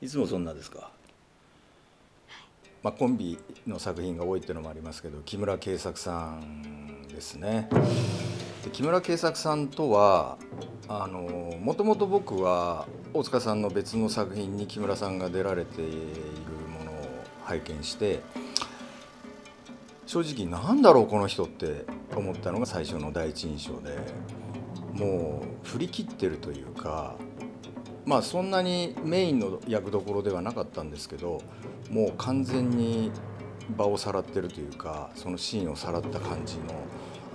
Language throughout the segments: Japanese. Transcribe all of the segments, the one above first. いつもそんなですか。まあ、コンビの作品が多いっていうのもありますけど、木村圭作さんですね。で、木村圭作さんとはもともと僕は大塚さんの別の作品に木村さんが出られているものを拝見して、正直なんだろうこの人って思ったのが最初の第一印象で、もう振り切ってるというか、まあそんなにメインの役どころではなかったんですけど、もう完全に場をさらってるというか、そのシーンをさらった感じ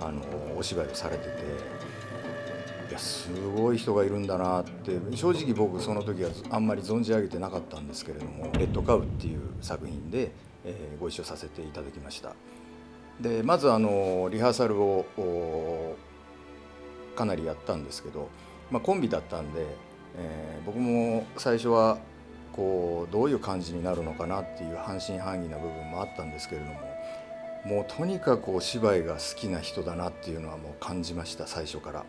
のお芝居をされてて、いやすごい人がいるんだなって、正直僕その時はあんまり存じ上げてなかったんですけれども、「レッドカウ」っていう作品でご一緒させていただきました。でまずリハーサルをかなりやったんですけど、まあ、コンビだったんで、僕も最初はこうどういう感じになるのかなっていう半信半疑な部分もあったんですけれども、もうとにかくお芝居が好きな人だなっていうのはもう感じました、最初から。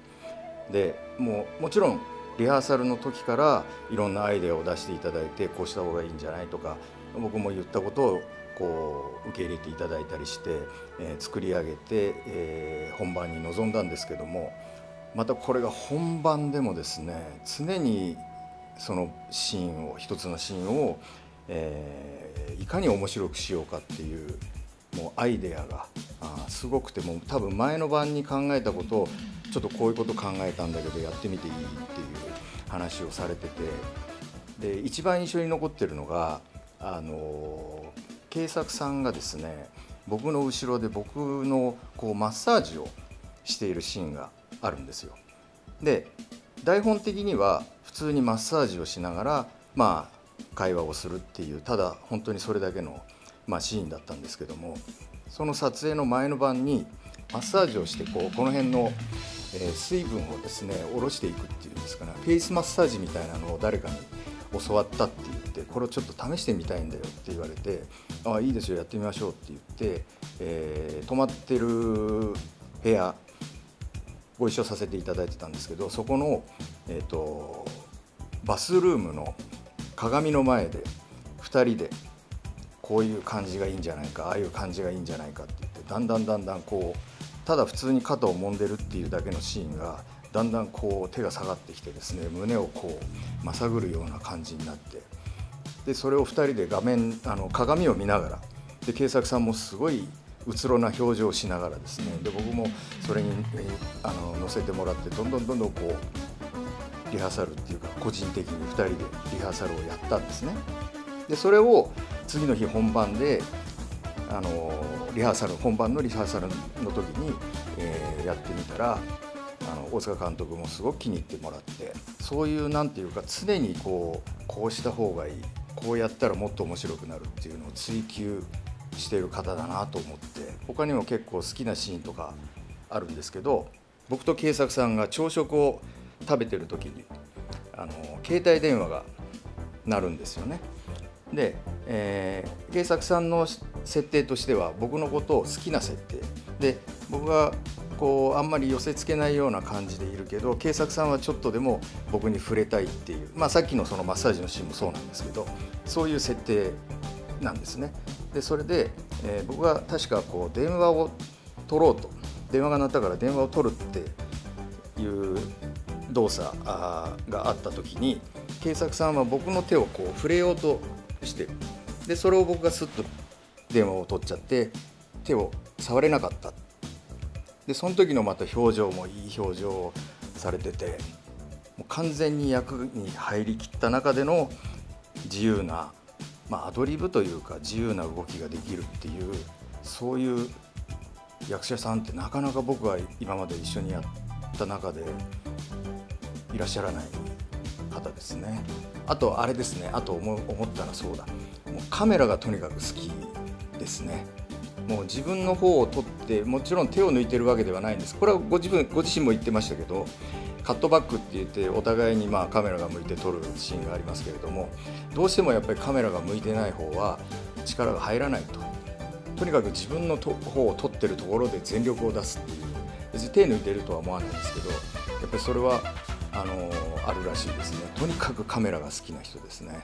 でもちろんリハーサルの時からいろんなアイデアを出していただいて、こうした方がいいんじゃないとか、僕も言ったことをこう受け入れていただいたりして、作り上げて、本番に臨んだんですけども、またこれが本番でもですね、常にそのシーンを、一つのシーンを、いかに面白くしようかっていう、もうアイデアがすごくて、もう多分前の晩に考えたことをちょっとこういうこと考えたんだけどやってみていいっていう話をされてて、で一番印象に残ってるのが圭作さんがですね、僕の後ろで僕のこうマッサージをしているシーンがあるんですよ。で台本的には普通にマッサージをしながら、まあ、会話をするっていう、ただ本当にそれだけの、まあ、シーンだったんですけども、その撮影の前の晩にマッサージをして、こうこの辺の水分をですね下ろしていくっていうんですかね、フェイスマッサージみたいなのを誰かに教わったって言って、これをちょっと試してみたいんだよって言われて、ああいいですよやってみましょうって言って、泊まってる部屋ご一緒させていただいてたんですけど、そこの、バスルームの鏡の前で2人でこういう感じがいいんじゃないか、ああいう感じがいいんじゃないかって言って、だんだんこうただ普通に肩を揉んでるっていうだけのシーンがだんだんこう手が下がってきてですね、胸をこうまさぐるような感じになって、でそれを2人で鏡を見ながら、で圭作さんもすごいうつろな表情をしながらですね、で僕もそれに乗せてもらって、どんどんこうリハーサルっていうか、個人的に2人でリハーサルをやったんですね。でそれを次の日本番で本番のリハーサルの時に、やってみたら大塚監督もすごく気に入ってもらって、そういうなんていうか、常にこうした方がいい、こうやったらもっと面白くなるっていうのを追求している方だなと思って、他にも結構好きなシーンとかあるんですけど、僕と圭作さんが朝食を食べてる時に携帯電話が鳴るんですよね。で圭作さんの設定としては僕のことを好きな設定で、僕がこうあんまり寄せつけないような感じでいるけど、圭作さんはちょっとでも僕に触れたいっていう、まあ、さっきのそのマッサージのシーンもそうなんですけど、そういう設定なんですね。でそれで、僕が確かこう電話を取ろうと、電話が鳴ったから電話を取るっていう動作があった時に、圭作さんは僕の手をこう触れようとして、でそれを僕がスッと電話を取っちゃって手を触れなかった。でその時のまた表情もいい表情をされてて、もう完全に役に入りきった中での自由な、まあ、アドリブというか自由な動きができるっていう、そういう役者さんってなかなか僕は今まで一緒にやった中でいらっしゃらない方ですね。あとあれですね、あと思ったらそうだ、もうカメラがとにかく好きですね。もう自分の方を撮って、もちろん手を抜いてるわけではないんです。これはご自身も言ってましたけど、カットバックって言ってお互いにまあカメラが向いて撮るシーンがありますけれども、どうしてもやっぱりカメラが向いてない方は力が入らないと、とにかく自分の方を撮ってるところで全力を出すっていう、別に手抜いてるとは思わないんですけど、やっぱりそれはあるらしいですね。とにかくカメラが好きな人ですね。